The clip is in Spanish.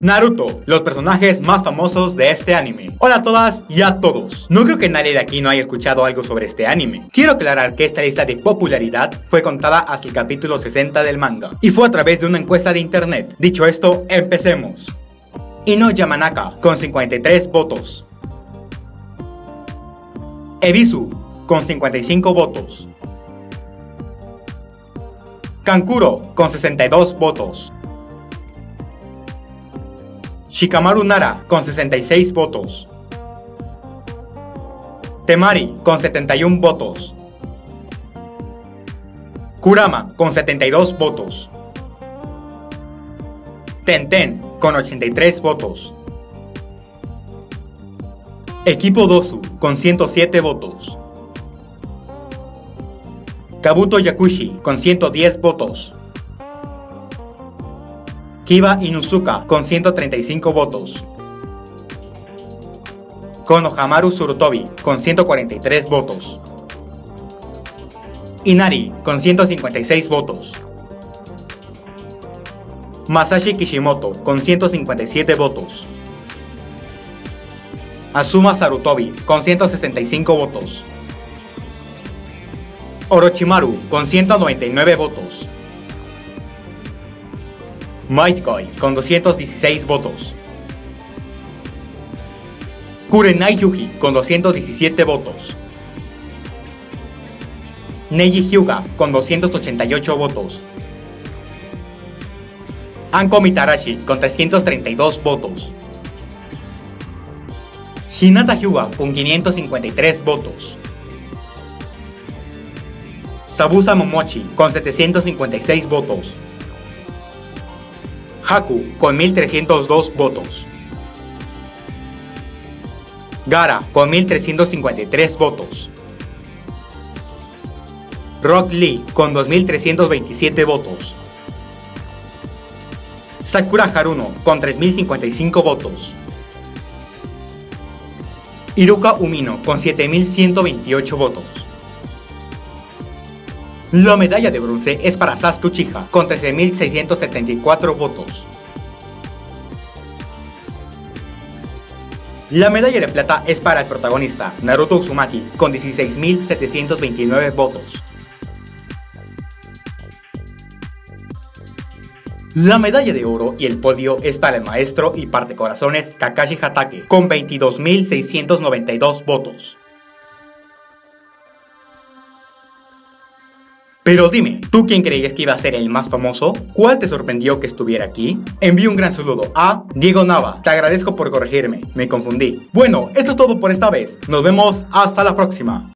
Naruto, los personajes más famosos de este anime. Hola a todas y a todos. No creo que nadie de aquí no haya escuchado algo sobre este anime. Quiero aclarar que esta lista de popularidad fue contada hasta el capítulo 60 del manga, y fue a través de una encuesta de internet. Dicho esto, empecemos. Ino Yamanaka, con 53 votos. Ebisu, con 55 votos. Kankuro, con 62 votos. Shikamaru Nara, con 66 votos. Temari, con 71 votos. Kurama, con 72 votos. Tenten, con 83 votos. Equipo Dosu, con 107 votos. Kabuto Yakushi, con 110 votos. Kiba Inuzuka, con 135 votos. Konohamaru Sarutobi, con 143 votos. Inari, con 156 votos. Masashi Kishimoto, con 157 votos. Asuma Sarutobi, con 165 votos. Orochimaru, con 199 votos. Might Guy, con 216 votos. Kurenai Yuhi, con 217 votos. Neji Hyuga, con 288 votos. Anko Mitarashi, con 332 votos. Hinata Hyuga, con 553 votos. Sabusa Momochi, con 756 votos. Haku, con 1302 votos. Gaara, con 1353 votos. Rock Lee, con 2327 votos. Sakura Haruno, con 3055 votos. Iruka Umino, con 7128 votos. La medalla de bronce es para Sasuke Uchiha, con 13.674 votos. La medalla de plata es para el protagonista, Naruto Uzumaki, con 16.729 votos. La medalla de oro y el podio es para el maestro y partecorazones Kakashi Hatake, con 22.692 votos. Pero dime, ¿tú quién creías que iba a ser el más famoso? ¿Cuál te sorprendió que estuviera aquí? Envío un gran saludo a Diego Nava. Te agradezco por corregirme, me confundí. Bueno, esto es todo por esta vez. Nos vemos hasta la próxima.